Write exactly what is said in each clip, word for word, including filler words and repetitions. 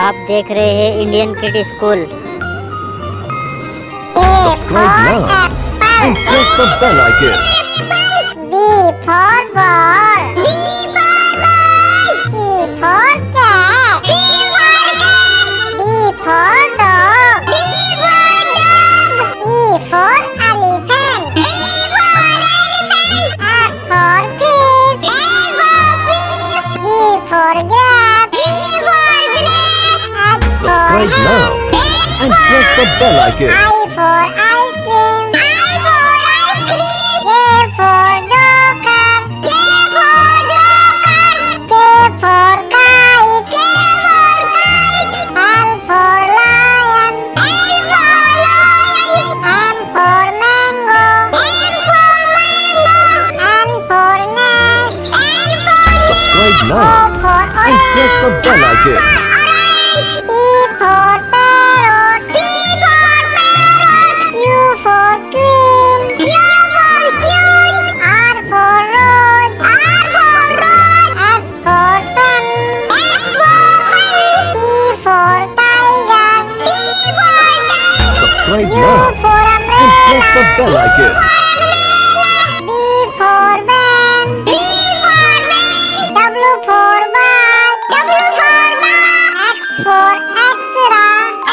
आप देख रहे हैं Indian kid school. Subscribe now and press the bell icon. B for ball, B for ball, C for cat, D for dog, E for elephant, F for fish, G for grape, Subscribe now and press the bell icon. I for ice cream, I for ice cream, J for joker, J for joker, K for kite, K for kite, L for lion, L for lion, M for mango, M for mango, N for nest, N for nest. Subscribe now and press the bell icon. Right now, and press the bell icon. B for man, B for man, W for bike, W for bike, X for extra,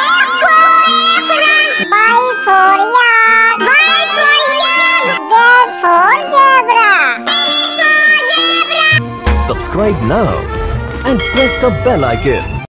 X for extra, Y for yard, Y for yard, Z for zebra, Z for zebra. Subscribe now and press the bell icon.